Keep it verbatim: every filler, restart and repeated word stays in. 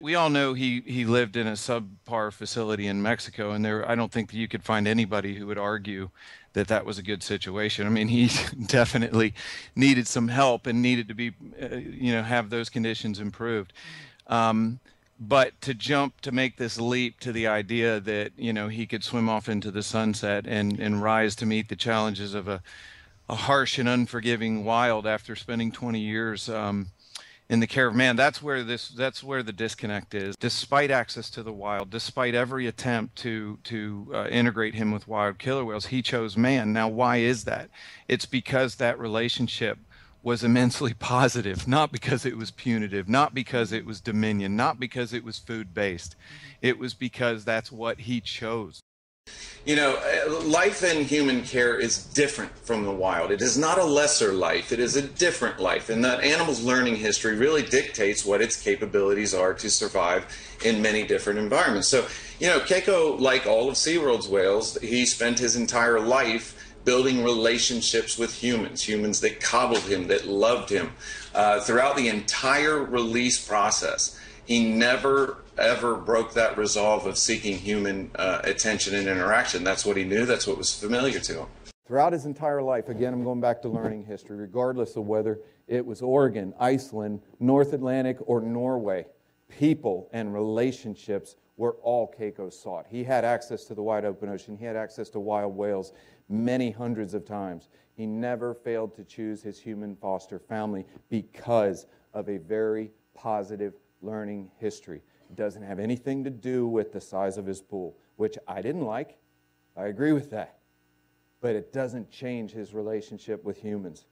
we all know he, he lived in a subpar facility in Mexico, and there I don't think you could find anybody who would argue that that was a good situation. I mean, he definitely needed some help and needed to be, uh, you know, have those conditions improved. Um, but to jump, to make this leap to the idea that, you know, he could swim off into the sunset and, and rise to meet the challenges of a, a harsh and unforgiving wild after spending twenty years, um, in the care of man, that's where this that's where the disconnect is. Despite access to the wild, despite every attempt to to uh, integrate him with wild killer whales, he chose man. Now, why is that? It's because that relationship was immensely positive, not because it was punitive, not because it was dominion, not because it was food-based. It was because that's what he chose. You know, life in human care is different from the wild. It is not a lesser life. It is a different life. And that animal's learning history really dictates what its capabilities are to survive in many different environments. So, you know, Keiko, like all of SeaWorld's whales, he spent his entire life building relationships with humans, humans that coddled him, that loved him, uh, throughout the entire release process. He never, ever broke that resolve of seeking human uh, attention and interaction. That's what he knew. That's what was familiar to him. Throughout his entire life, again, I'm going back to learning history, regardless of whether it was Oregon, Iceland, North Atlantic, or Norway, people and relationships were all Keiko sought. He had access to the wide open ocean. He had access to wild whales many hundreds of times. He never failed to choose his human foster family because of a very positive learning history. It doesn't have anything to do with the size of his pool, which I didn't like. I agree with that. But it doesn't change his relationship with humans.